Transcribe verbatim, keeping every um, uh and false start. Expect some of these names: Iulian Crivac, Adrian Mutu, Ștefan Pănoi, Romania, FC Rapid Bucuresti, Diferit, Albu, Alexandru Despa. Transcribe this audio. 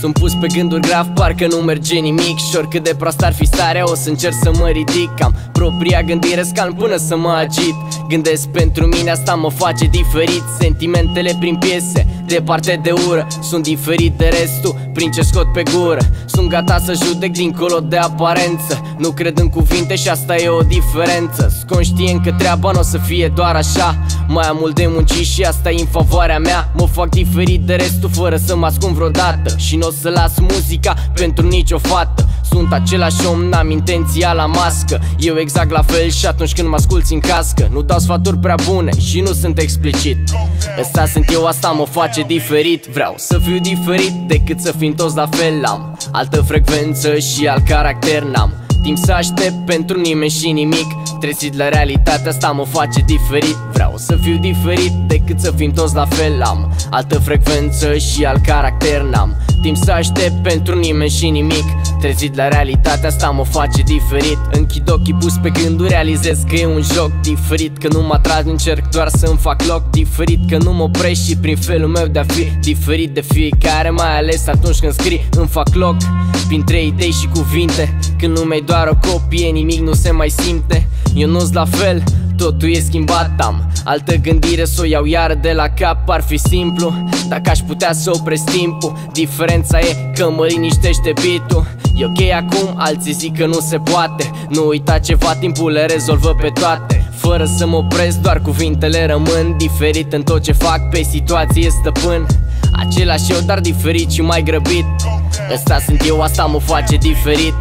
Sunt pus pe gânduri grav, parcă nu merge nimic. Și oricât de proastă ar fi starea, o să încerc să mă ridic. Am propria gândire, scalm până să mă agit. Gândesc pentru mine, asta mă face diferit. Sentimentele prin piese, departe de ură. Sunt diferit de restul, prin ce scot pe gură. Sunt gata să judec dincolo de aparență. Nu cred în cuvinte și asta e o diferență. Sunt conștient că treaba n-o să fie doar așa. Mai am mult de muncit și asta e în favoarea mea. Mă fac diferit de restul fără să mă ascund vreodată. Și n-o să las muzica pentru nicio fată. Sunt același om, n-am intenția la mască. Eu exact la fel și atunci când mă asculți în cască. Nu dau sfaturi prea bune și nu sunt explicit. Ăsta sunt eu, asta mă face diferit. Vreau să fiu diferit decât să fim toți la fel. Am altă frecvență și alt caracter. N-am timp să aștept pentru nimeni și nimic. Trezit la realitate, asta mă face diferit. Vreau să fiu diferit decât să fim toți la fel. Am altă frecvență și alt caracter. N-am timp să aștept pentru nimeni și nimic. Trezit la realitate, asta mă face diferit. Închid ochii pus pe gânduri, realizez că e un joc. Diferit că nu mă atrag, încerc doar să-mi fac loc. Diferit că nu mă opresc și prin felul meu de-a fi. Diferit de fiecare, mai ales atunci când scrii. Îmi fac loc printre idei și cuvinte. Când nu mi-ai doar o copie, nimic nu se mai simte. Eu nu-s la fel, totul e schimbat. Am altă gândire, s-o iau iară de la cap. Ar fi simplu dacă aș putea să opresc timpul. Diferența e că mă liniștește beat-ul. E ok acum, alții zic că nu se poate. Nu uita ceva, timpul le rezolvă pe toate. Fără să mă opresc, doar cuvintele rămân. Diferit în tot ce fac, pe situație stăpân. Același eu, dar diferit și mai grăbit. Ăsta sunt eu, asta mă face diferit.